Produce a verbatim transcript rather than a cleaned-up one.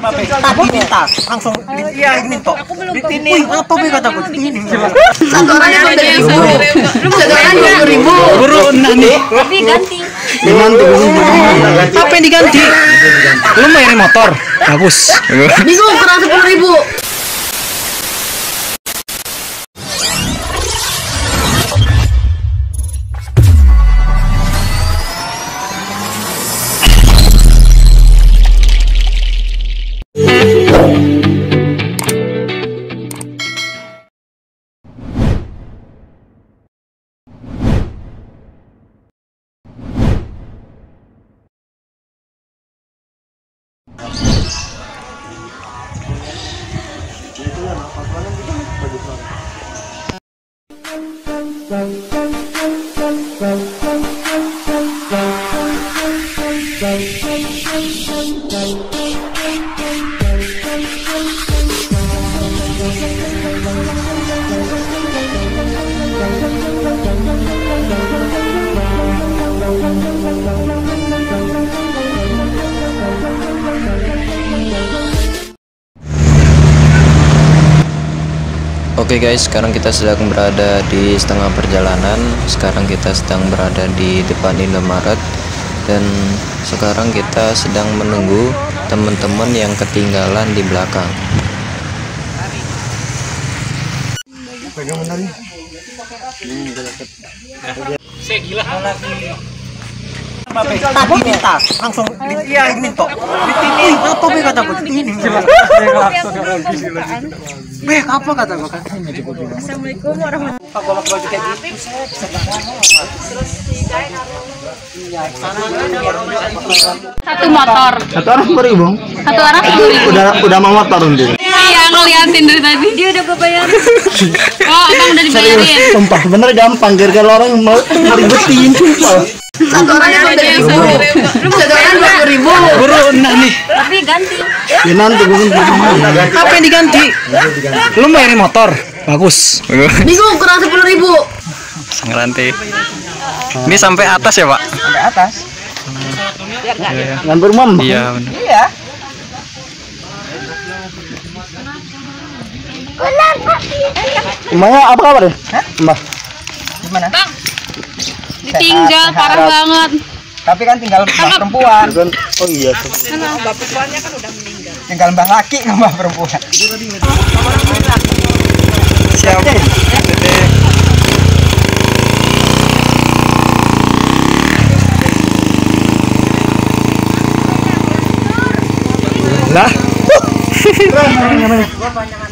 Tadi minta langsung iya minta. Ditini apa be kata gue ditini. Satu orang yang dua ribu. Guru enam nih. Tapi ganti. Apa yang diganti? Lu mainin motor. Bagus. Niku kurang sepuluh ribu. Oke okay guys, sekarang kita sedang berada di setengah perjalanan. Sekarang kita sedang berada di depan Indomaret. Dan sekarang kita sedang menunggu teman-teman yang ketinggalan di belakang. Saya gila tadi minta langsung iya minta ditini apa be kata gue ditini be apa kata gue kan assalamualaikum warahmatullahi wabarakatuh. Satu motor satu orang beri bang satu orang udah udah mau motor nanti iya ngeliatin dari tadi dia udah kebayar oh abang udah dibayarin sumpah bener gampang gara-gara orang mau ngeribetin sumpah. Satu orang yang dua ribu. Satu orang dua ribu. Guru enak nih. Tapi ganti. Ya nanti guru ganti. Apa yang diganti? Lu mainin motor. Bagus. Ini gua kurang sepuluh ribu. Ngeranti. Ini sampai atas ya, Pak? Sampai atas. Biar enggak ya. Ngampur mom. Iya, benar. Iya. Emangnya apa kabar ya? Mbak. Gimana? Bang. Tinggal parah banget. Tapi kan tinggal mbah perempuan. Oh iya. Nah, mbah perempuannya kan udah meninggal. Tinggal mbah laki sama mbah perempuan. Siap. Lah.